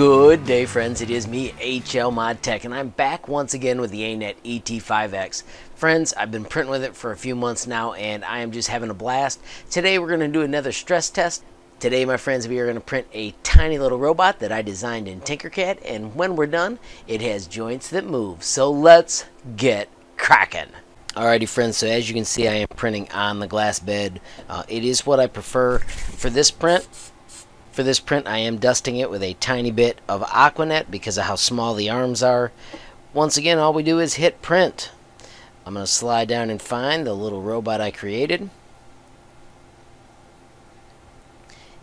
Good day, friends. It is me, HL ModTech, and I'm back once again with the Anet ET5X. Friends, I've been printing with it for a few months now, and I am just having a blast. Today, we're going to do another stress test. Today, my friends, we are going to print a tiny little robot that I designed in Tinkercad, and when we're done, it has joints that move. So let's get cracking. Alrighty, friends, so as you can see, I am printing on the glass bed. It is what I prefer for this print. For this print, I am dusting it with a tiny bit of Aquanet because of how small the arms are. Once again, all we do is hit print. I'm going to slide down and find the little robot I created.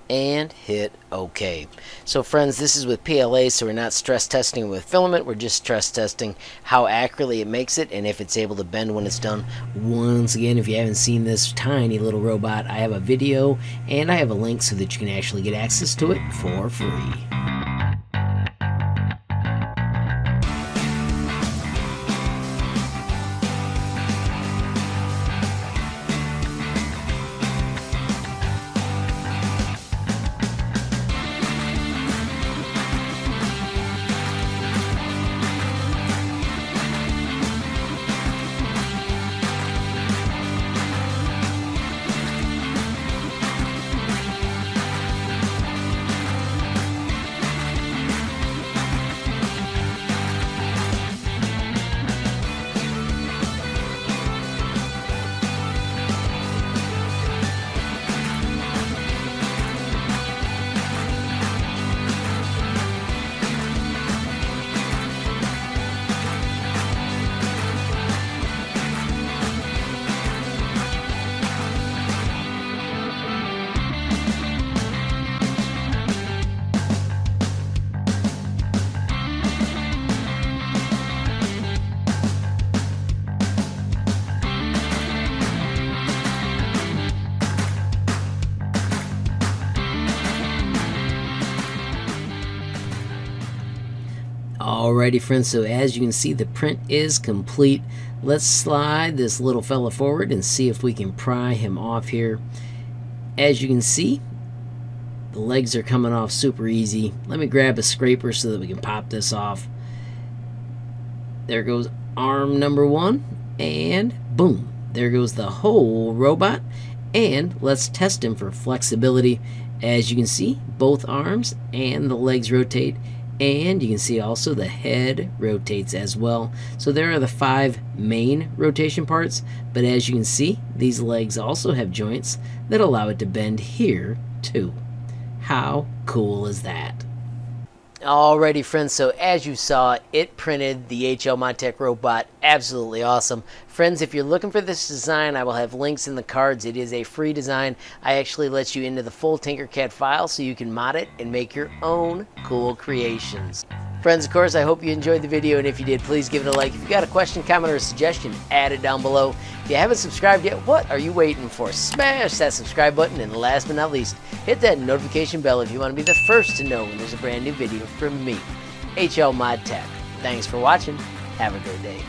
And hit OK. So friends, this is with PLA, so we're not stress testing with filament. We're just stress testing how accurately it makes it and if it's able to bend when it's done. Once again, if you haven't seen this tiny little robot, I have a video and I have a link so that you can actually get access to it for free. Alrighty, friends, so as you can see, the print is complete. Let's slide this little fella forward and see if we can pry him off here. As you can see, the legs are coming off super easy. Let me grab a scraper so that we can pop this off. There goes arm number one, and boom, there goes the whole robot. And let's test him for flexibility. As you can see, both arms and the legs rotate. And you can see also the head rotates as well. So there are the five main rotation parts, but as you can see, these legs also have joints that allow it to bend here too. How cool is that? Alrighty, friends, so as you saw, it printed the HL ModTech robot. Absolutely awesome. Friends, if you're looking for this design, I will have links in the cards. It is a free design. I actually let you into the full Tinkercad file so you can mod it and make your own cool creations. Friends, of course, I hope you enjoyed the video, and if you did, please give it a like. If you got a question, comment, or a suggestion, add it down below. If you haven't subscribed yet, what are you waiting for? Smash that subscribe button, and last but not least, hit that notification bell if you want to be the first to know when there's a brand new video from me, HL ModTech. Thanks for watching. Have a great day.